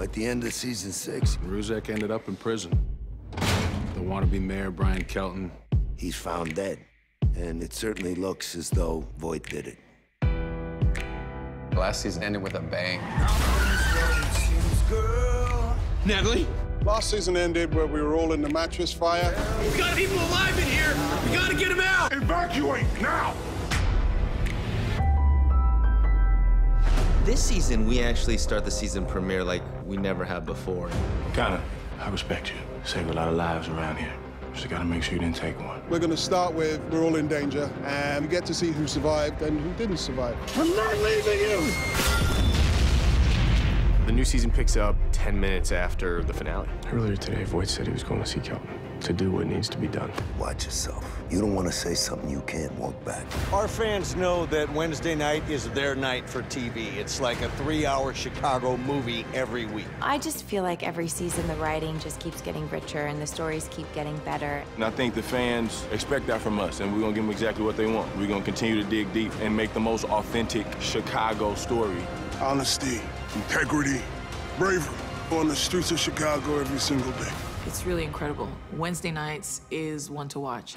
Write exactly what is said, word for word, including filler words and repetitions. At the end of season six, Ruzek ended up in prison. The wannabe mayor, Brian Kelton. He's found dead, and it certainly looks as though Voight did it. Last season ended with a bang. Natalie? Last season ended where we were all in the mattress fire. We've got people alive in here! We gotta get them out! Evacuate now! This season, we actually start the season premiere like we never have before. Connor, I respect you. Saved a lot of lives around here. Just gotta make sure you didn't take one. We're gonna start with we're all in danger, and you get to see who survived and who didn't survive. I'm not leaving you! The new season picks up ten minutes after the finale. Earlier today, Voight said he was going to see Kelton to do what needs to be done. Watch yourself. You don't want to say something you can't walk back. Our fans know that Wednesday night is their night for T V. It's like a three hour Chicago movie every week. I just feel like every season the writing just keeps getting richer and the stories keep getting better. And I think the fans expect that from us, and we're going to give them exactly what they want. We're going to continue to dig deep and make the most authentic Chicago story. Honesty, integrity, bravery on the streets of Chicago every single day. It's really incredible. Wednesday nights is one to watch.